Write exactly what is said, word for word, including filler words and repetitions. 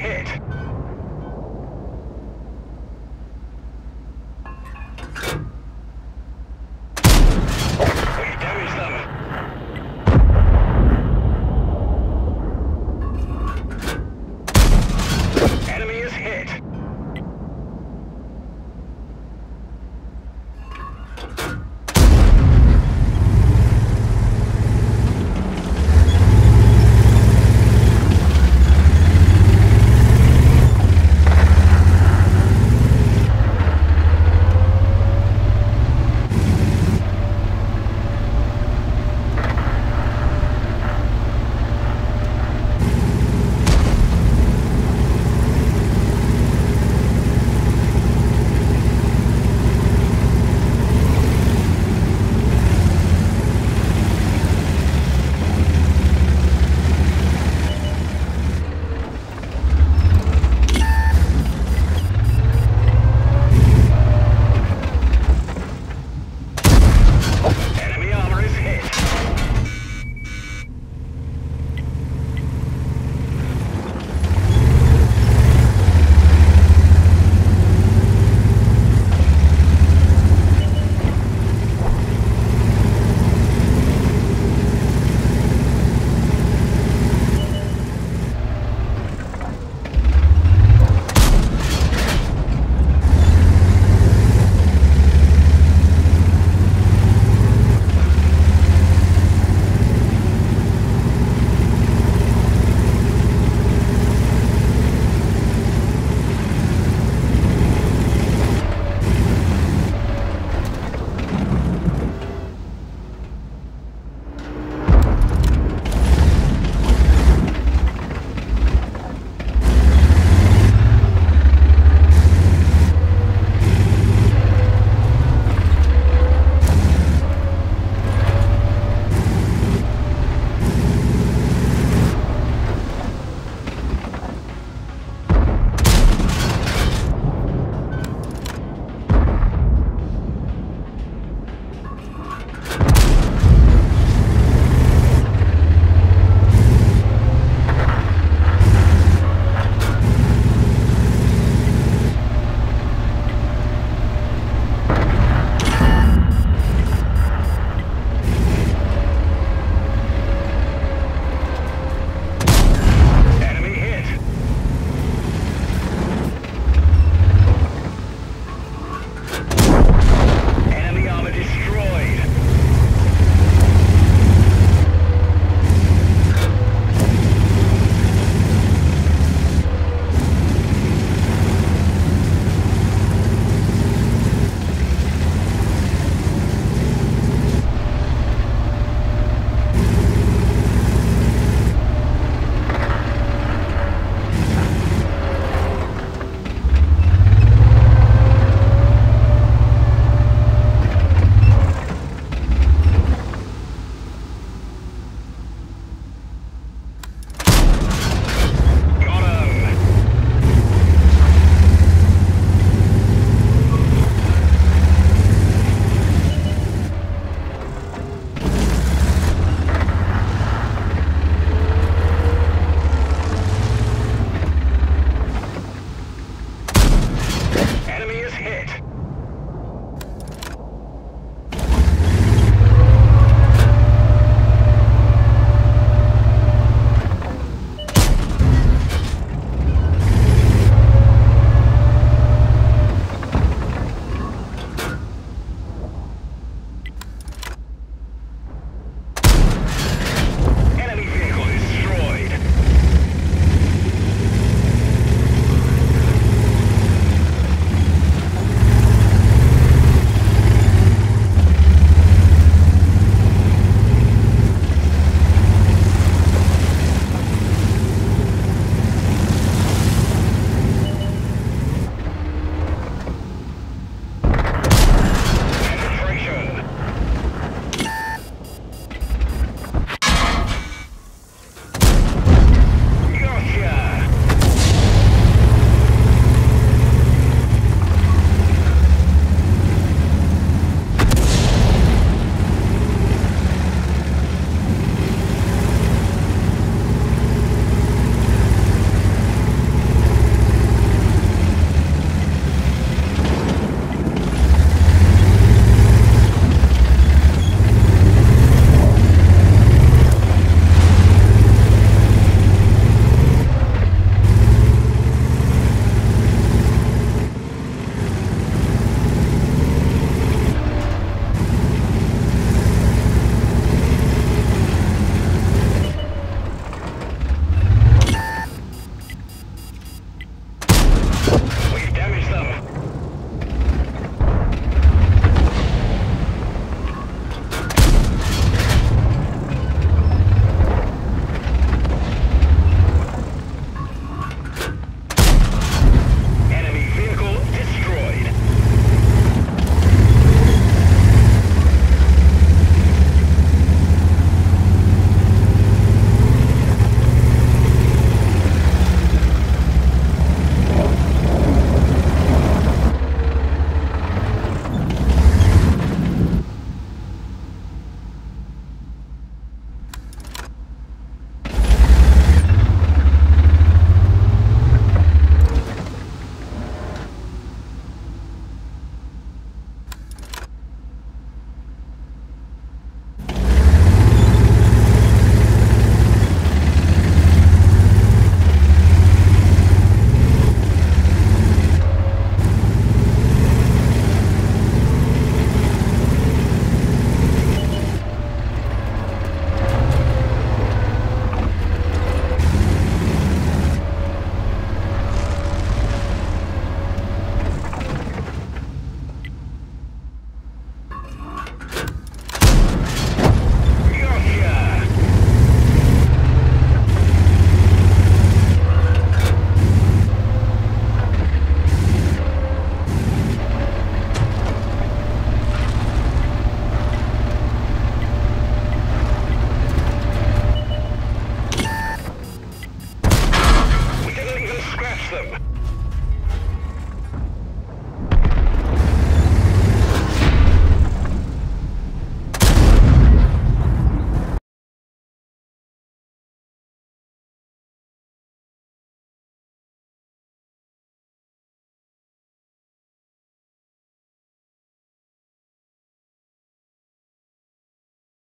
hit.